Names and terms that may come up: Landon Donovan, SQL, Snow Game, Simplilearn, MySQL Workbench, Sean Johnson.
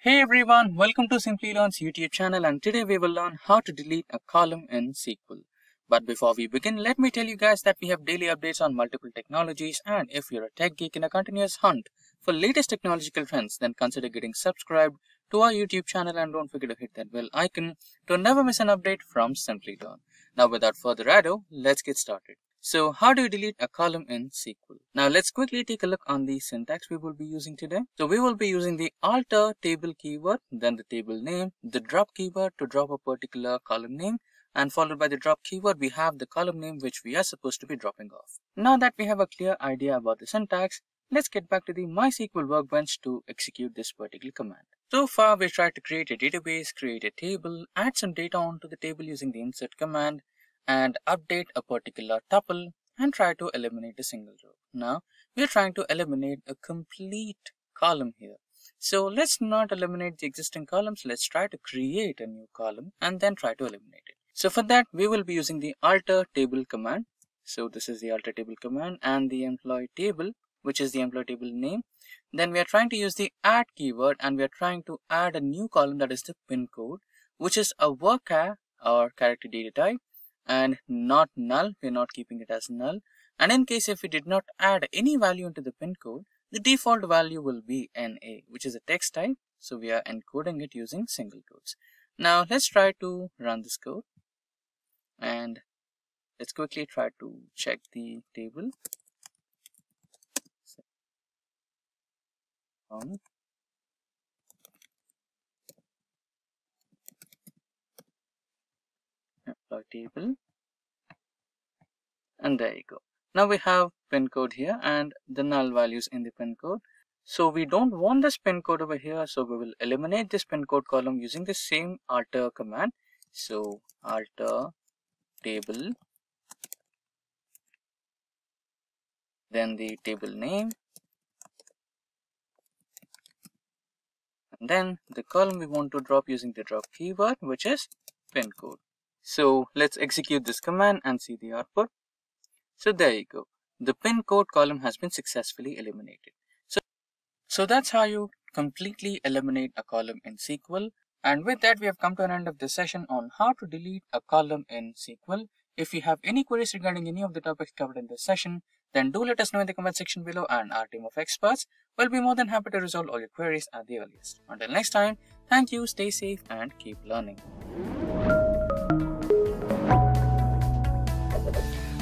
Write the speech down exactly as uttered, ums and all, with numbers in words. Hey everyone, welcome to Simplilearn's YouTube channel, and today we will learn how to delete a column in S Q L. But before we begin, let me tell you guys that we have daily updates on multiple technologies, and if you're a tech geek in a continuous hunt for latest technological trends, then consider getting subscribed to our YouTube channel and don't forget to hit that bell icon to never miss an update from Simplilearn. Now without further ado, let's get started. So how do you delete a column in S Q L? Now let's quickly take a look on the syntax we will be using today. So we will be using the alter table keyword, then the table name, the drop keyword to drop a particular column name, and followed by the drop keyword we have the column name which we are supposed to be dropping off. Now that we have a clear idea about the syntax, let's get back to the MySQL workbench to execute this particular command. So far we tried to create a database, create a table, add some data onto the table using the insert command, and update a particular tuple, and try to eliminate a single row. Now we're trying to eliminate a complete column here. So let's not eliminate the existing columns, let's try to create a new column and then try to eliminate it. So for that we will be using the alter table command. So this is the alter table command and the employee table, which is the employee table name. Then we are trying to use the add keyword and we are trying to add a new column, that is the pin code, which is a varchar or character data type, and not null, we're not keeping it as null, and in case if we did not add any value into the pin code, the default value will be N A, which is a text type, so we are encoding it using single quotes. Now let's try to run this code and let's quickly try to check the table. Um, table, and there you go. Now we have pin code here and the null values in the pin code, so we don't want this pin code over here, so we will eliminate this pin code column using the same alter command. So alter table, then the table name, and then the column we want to drop using the drop keyword, which is pin code. So let's execute this command and see the output. So there you go. The pin code column has been successfully eliminated. So, so that's how you completely eliminate a column in S Q L. And with that, we have come to an end of the session on how to delete a column in S Q L. If you have any queries regarding any of the topics covered in this session, then do let us know in the comment section below, and our team of experts will be more than happy to resolve all your queries at the earliest. Until next time, thank you, stay safe, and keep learning.